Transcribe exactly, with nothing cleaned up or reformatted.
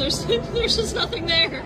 There's, there's just nothing there.